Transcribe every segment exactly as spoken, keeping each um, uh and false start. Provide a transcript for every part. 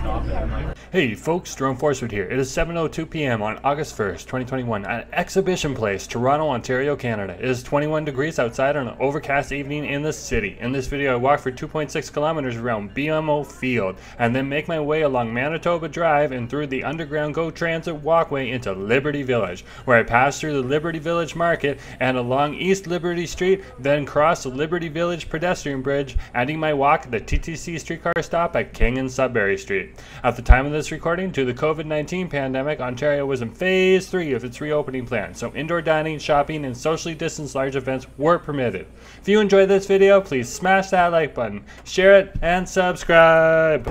stop it. I'm like, hey folks, Jerome Forestwood here. It is seven oh two p m on August first, twenty twenty-one at Exhibition Place, Toronto, Ontario, Canada. It is twenty-one degrees outside on an overcast evening in the city. In this video, I walk for two point six kilometers around B M O Field and then make my way along Manitoba Drive and through the underground Go Transit walkway into Liberty Village, where I pass through the Liberty Village Market and along East Liberty Street, then cross the Liberty Village Pedestrian Bridge, ending my walk at the T T C streetcar stop at King and Sudbury Street. At the time of this recording, due to the COVID nineteen pandemic, Ontario was in phase three of its reopening plan, so indoor dining, shopping, and socially distanced large events were permitted. If you enjoyed this video, please smash that like button, share it, and subscribe!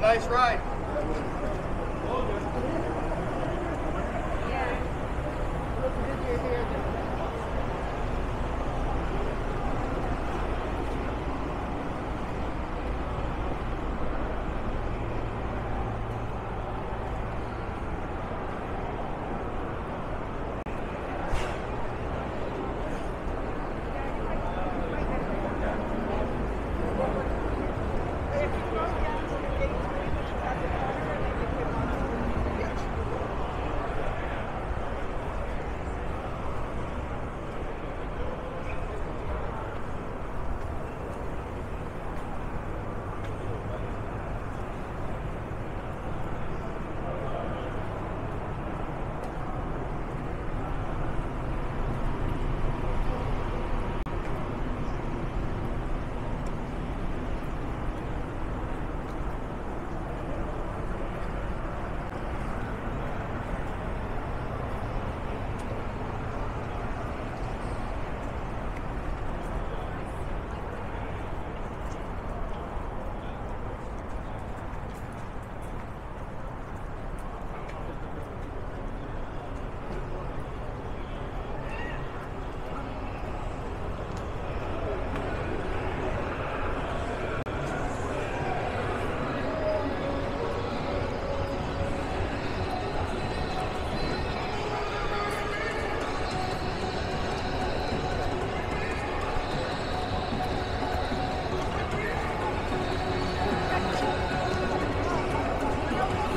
Nice ride.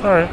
All right.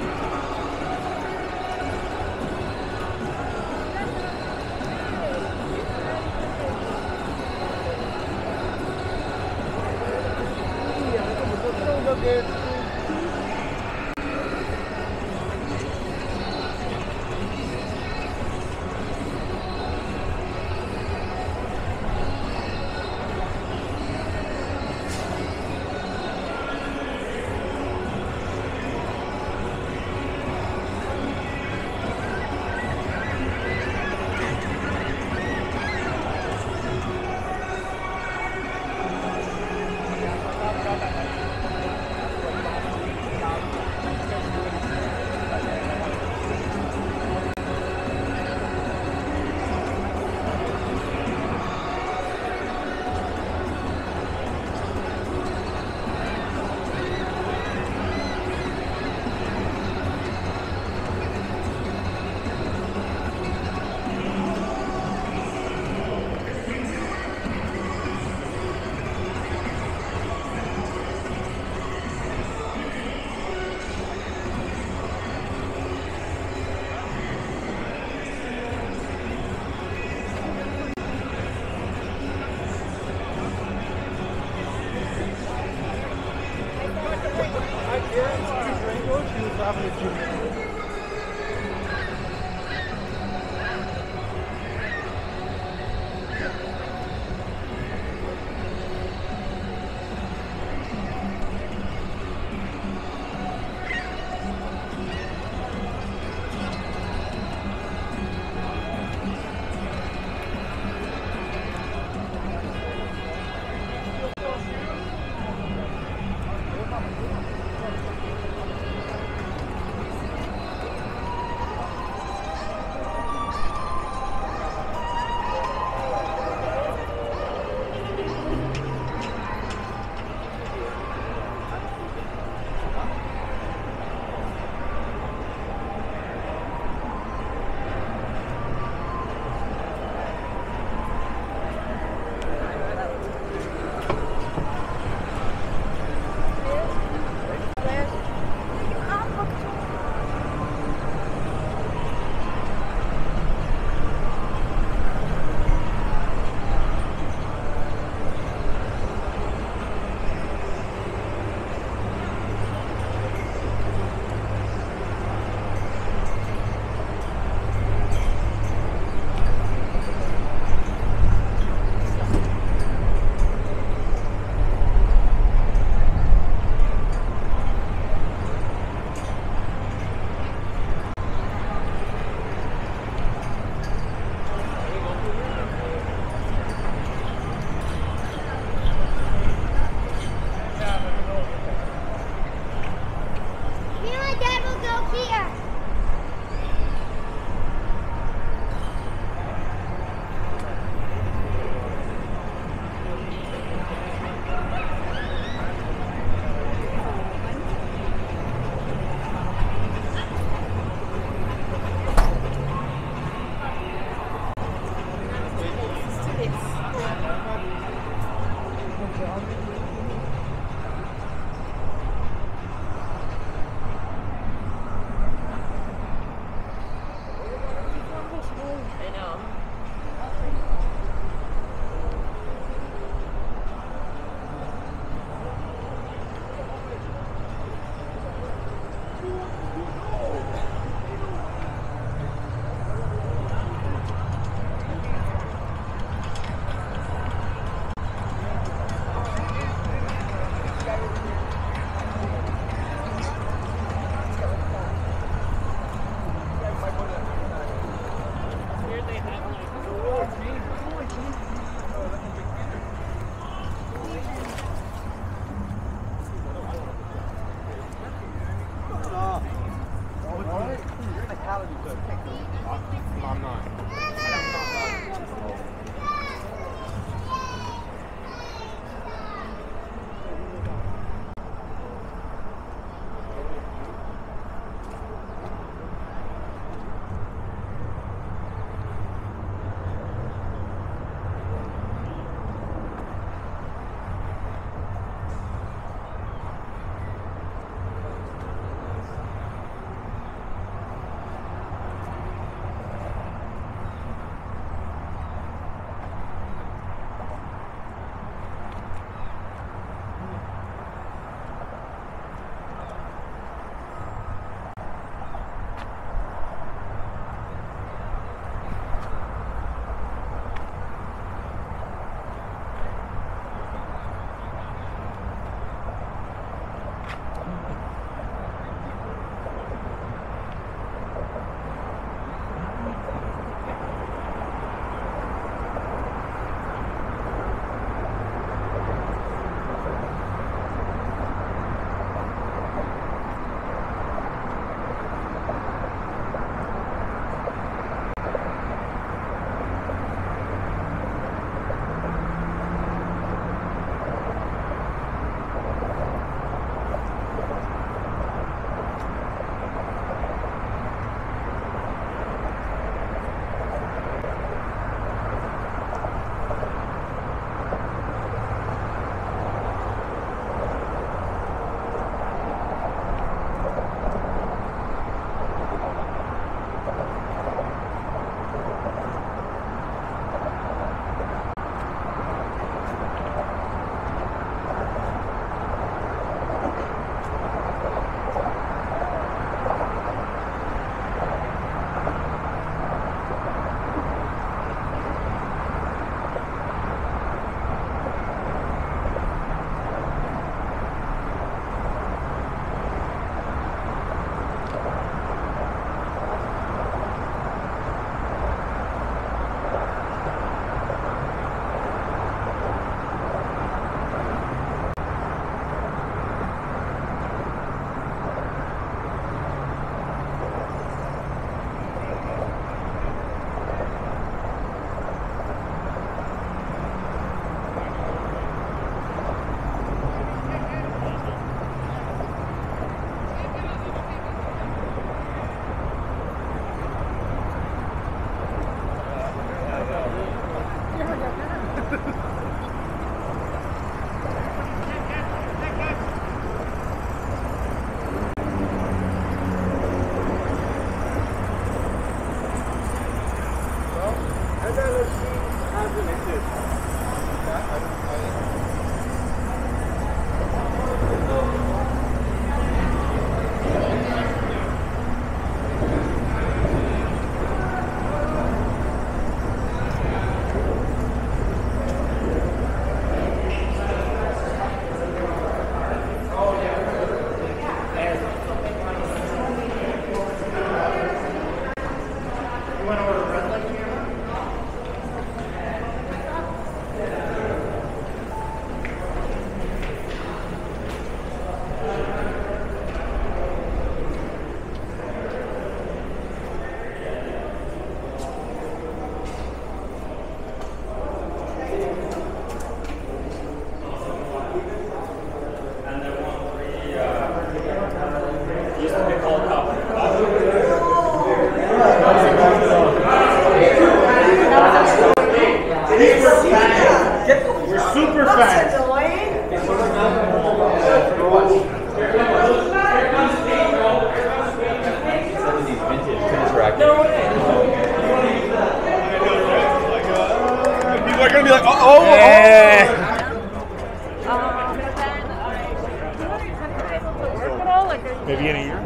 Maybe in a year?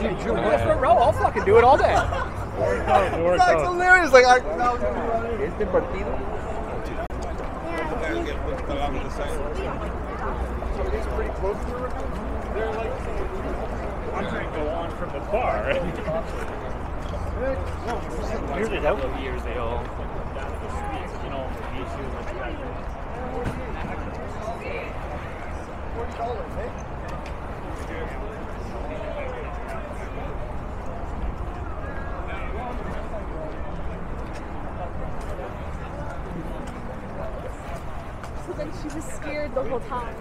Dude, Drew, what if we're row? I'll fucking do it all day. It's like hilarious. Like, I, no, it's the partido. It's pretty close to the river. They're like, one train go on from the bar. Weird it out. Of years they all, you know, issues. She was scared the whole time.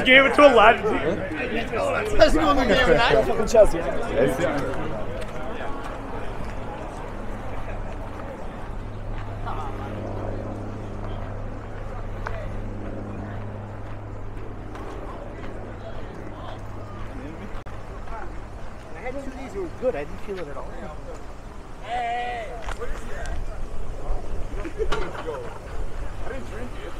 Gave it to a lad. That's the only game I fucking Chelsea. I had two of these who were good. I didn't feel it at all. Hey, what is that? I didn't drink it.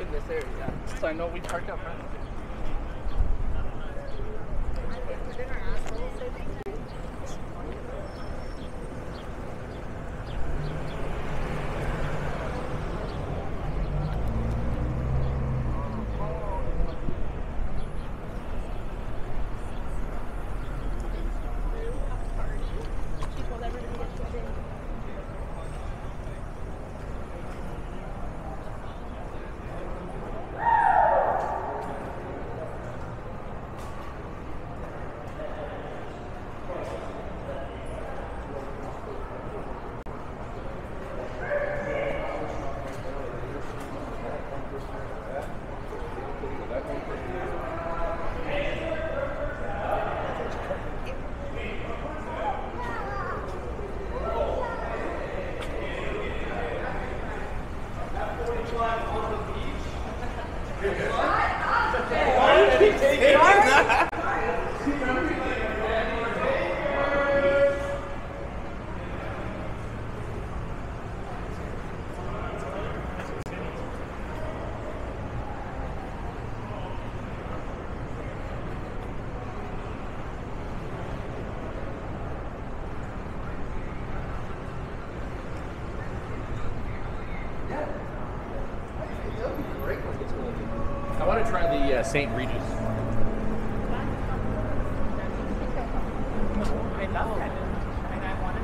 In this area, yeah. So I know we parked up right. Saint Regis. I love that. And I want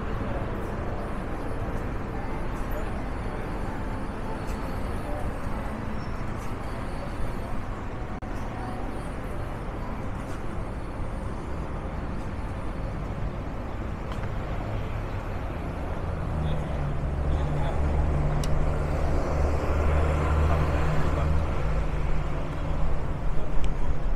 to.